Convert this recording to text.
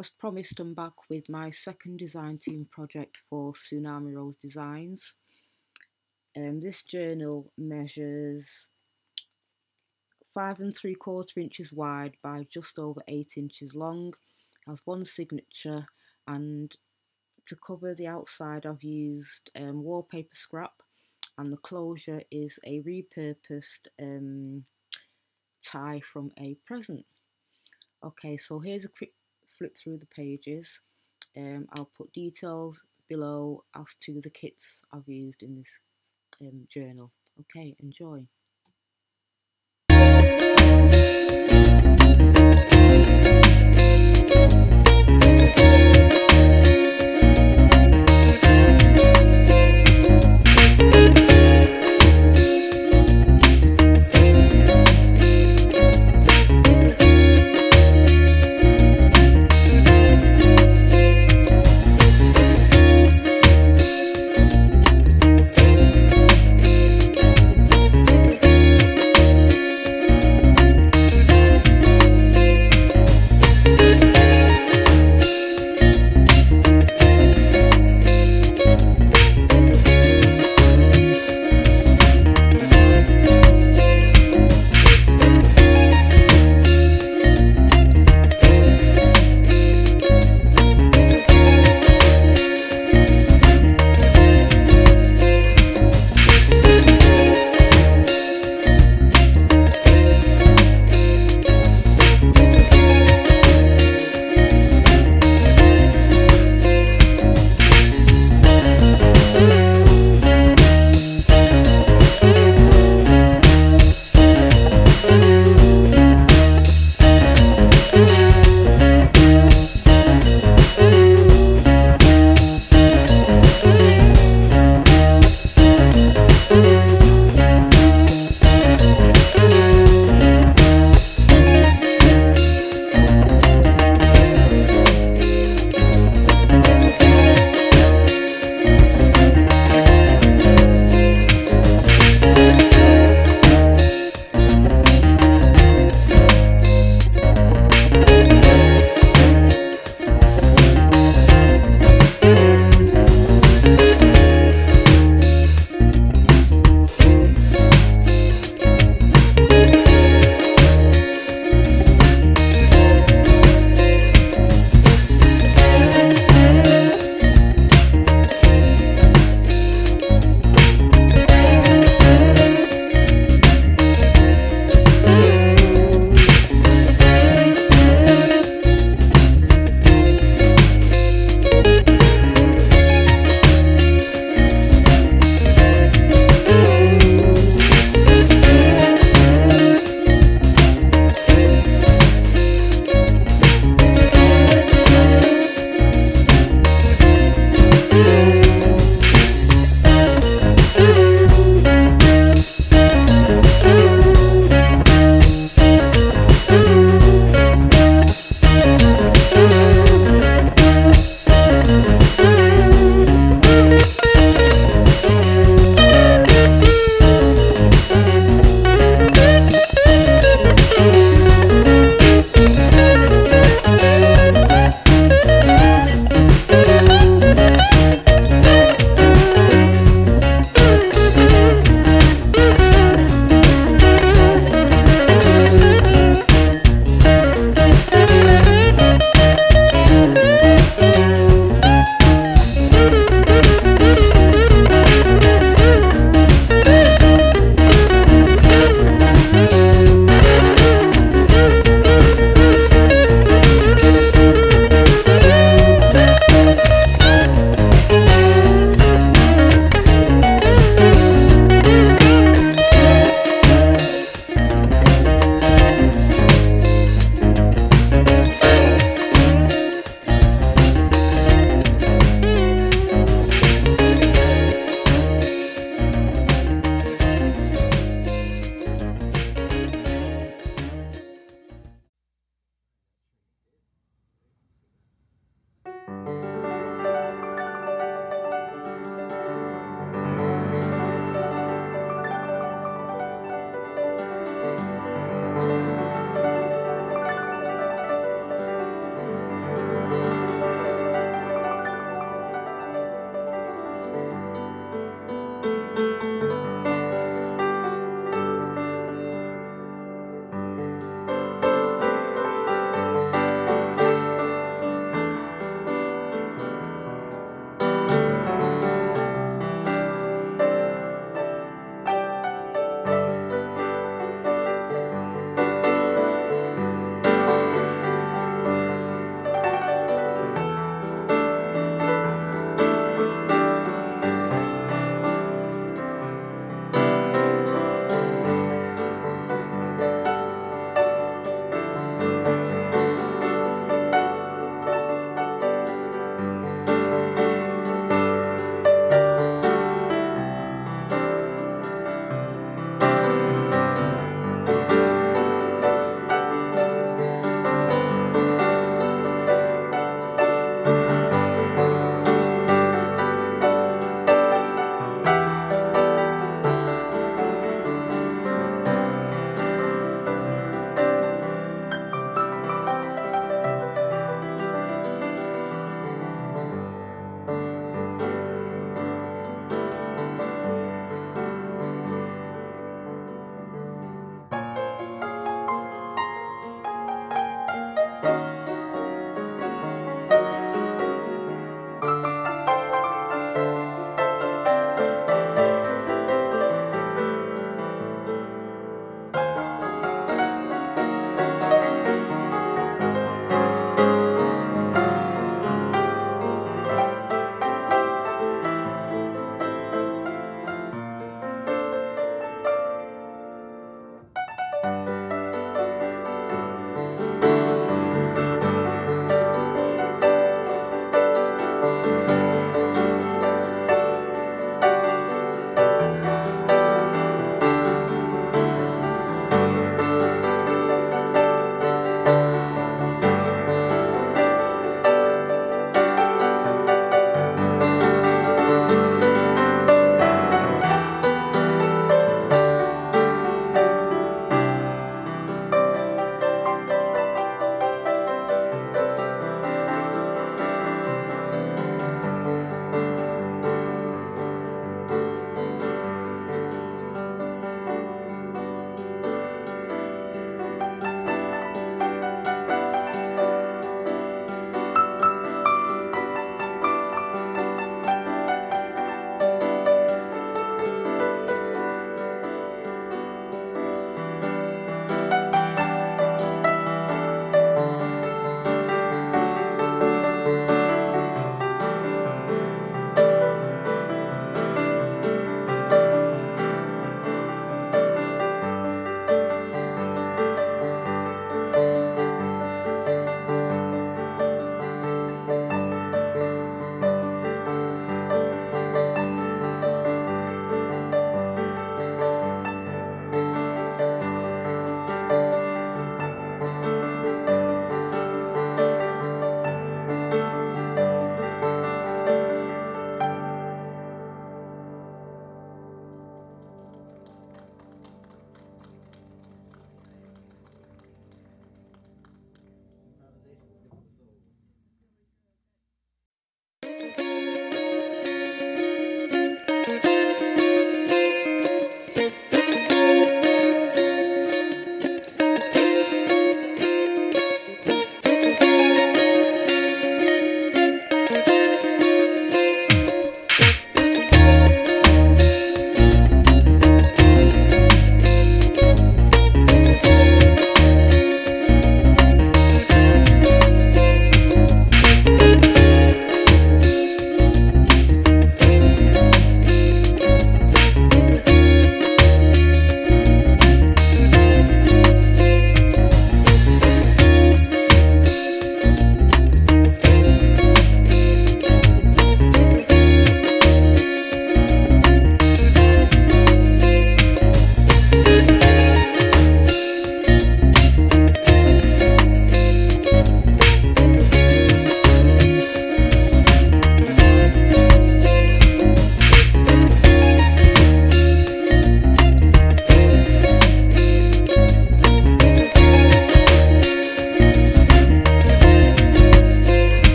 as promised, I'm back with my second design team project for Tsunami Rose Designs. This journal measures 5 3/4 inches wide by just over 8 inches long, has one signature, and to cover the outside I've used wallpaper scrap, and the closure is a repurposed tie from a present. Okay, so here's a quick flip through the pages. I'll put details below as to the kits I've used in this journal. Okay, enjoy.